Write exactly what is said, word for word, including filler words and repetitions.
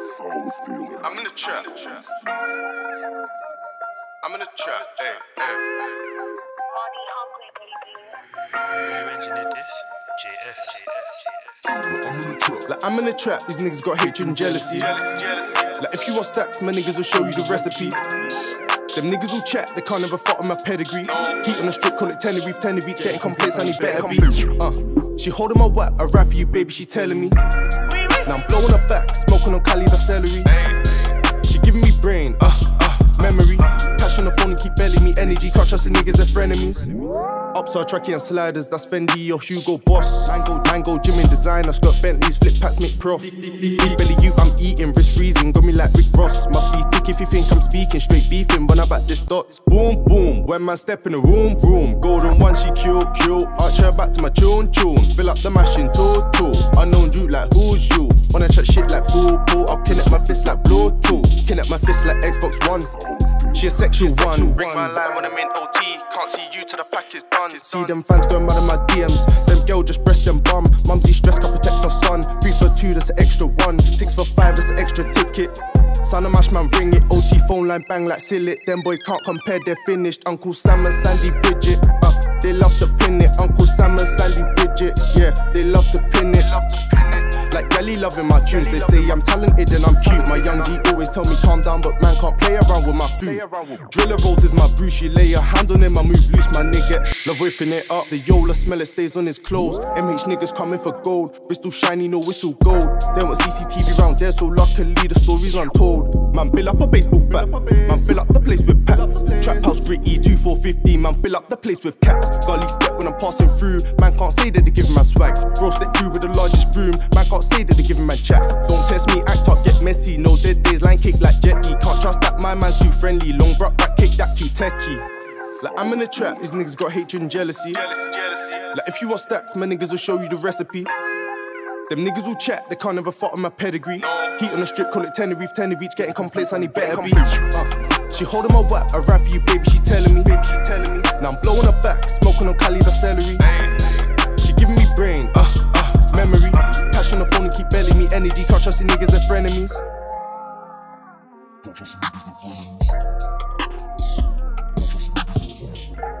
I'm in the trap. I'm in the trap. Hey, hey. You engineered this? G S. I'm in the trap. Like I'm in the trap. These niggas got hatred and jealousy. Like if you want stacks, my niggas will show you the recipe. Them niggas will chat, they can't ever fuck on my pedigree. Heat on the strip, call it Tenerife, Tenerife. Getting complaints, I need better be. Uh, she holding my whack, I ride for you, baby. She telling me. Now I'm blowing her back, smoking on Cali, the celery. She giving me brain, uh, uh, memory. Cash on the phone and keep belling me energy. Can't trust the niggas, they're frenemies. Ups are tracky and sliders, that's Fendi or Hugo Boss. Mango, Mango, Jimmy designer, Scott Bentley's flip packs make prof. Belly you, I'm eating, wrist freezing, got me like Rick Ross. Must be thick if you think I'm speaking, straight beefing when I back this dots. Boom, boom, when man step in the room, room. Golden one, she cute, cute. Archer back to my tune, tune. Fill up the machine, total. Unknown dude like who's you? Wanna chat shit like boo, boo. I'll connect my fist like Bluetooth. Connect my fist like Xbox One. She a sexual one. Ring my line when I'm in O T. Can't see you till the pack is done. See them fans going mad in my D Ms. Them girl just breast them bum. Mumsy stress can't protect her son. Three for two, that's an extra one. Six for five, that's an extra ticket. Son of mash man, ring it. O T phone line bang like sillet. Them boy can't compare, they're finished. Uncle Sam and Sandy Bridget. Uh, they love to pin it. Uncle Sam and Sandy Bridget. Yeah, they love to pin it. Like Cali loving my tunes, they say I'm talented and I'm cute. My young G always tell me calm down, but man can't play around with my food. Driller rolls is my brew, she lay her hand on him, I move loose, my nigga. Love whipping it up, the Yola smell it stays on his clothes. M H niggas coming for gold, Bristol shiny, no whistle gold. They want C C T V round there, so luckily the story's untold. Man fill up a baseball bat, man fill up the place with packs. Trap house gritty, two four fifty, man fill up the place with caps. Gully step when I'm passing through, man can't say that they give him my swag. Roast it through with the largest broom, man can't say that they give him my chat. Don't test me, act up, get messy. No dead days, line kick like jetty. Can't trust that my man's too friendly. Long brat back kick that too techie. Like I'm in a trap, these niggas got hatred and jealousy. Like if you want stacks, my niggas will show you the recipe. Them niggas will chat, they can't ever fuck on my pedigree. Heat on the strip, call it Tenerife, Tenerife. Getting complaints, I need better be. Uh, she holding my whack, I ride for you, baby. She telling me. Now I'm blowing her back, smoking on Cali, the celery. She giving me brain. Uh, uh, memory. On the phone and keep belling me energy. Can't trust the niggas, they're frenemies. Can't trust the niggas, they're frenemies.